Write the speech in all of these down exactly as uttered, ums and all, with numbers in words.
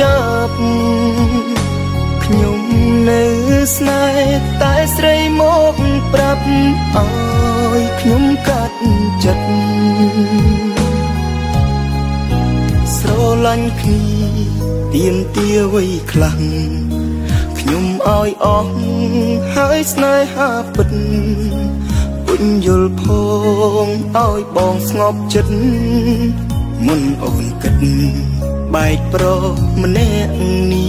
ចាប់ ខ្ញុំនៅស្នេហ៍តែស្រីមកប្រាប់អើយខ្ញុំកាត់ចិត្តស្រឡាញ់គ្នាទៀមទាវ័យខ្លាំងខ្ញុំឲ្យអស់ហើយស្នេហាពិតពុញយល់ផងឲ្យបងស្ងប់ចិត្តមុនអូនគិតបែកប្រម្នាក់នេះ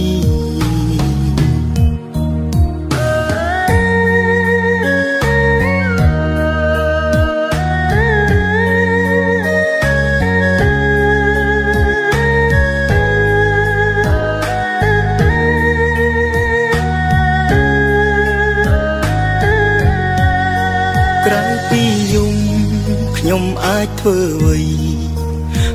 ខ្ញុំអាចធ្វើ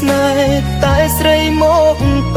ស្នេហ៍តែស្រីមកប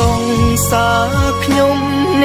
សងសាខ្ញុំអ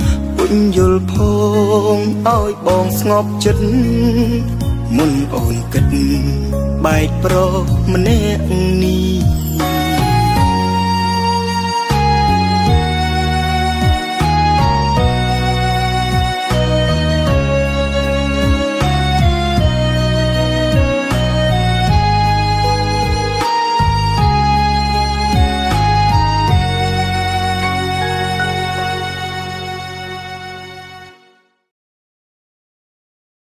ពុញយល់ផងឲ្យបងស្ងប់ចិត្តមុនអូនគិតបែកប្រម្នាក់នេះ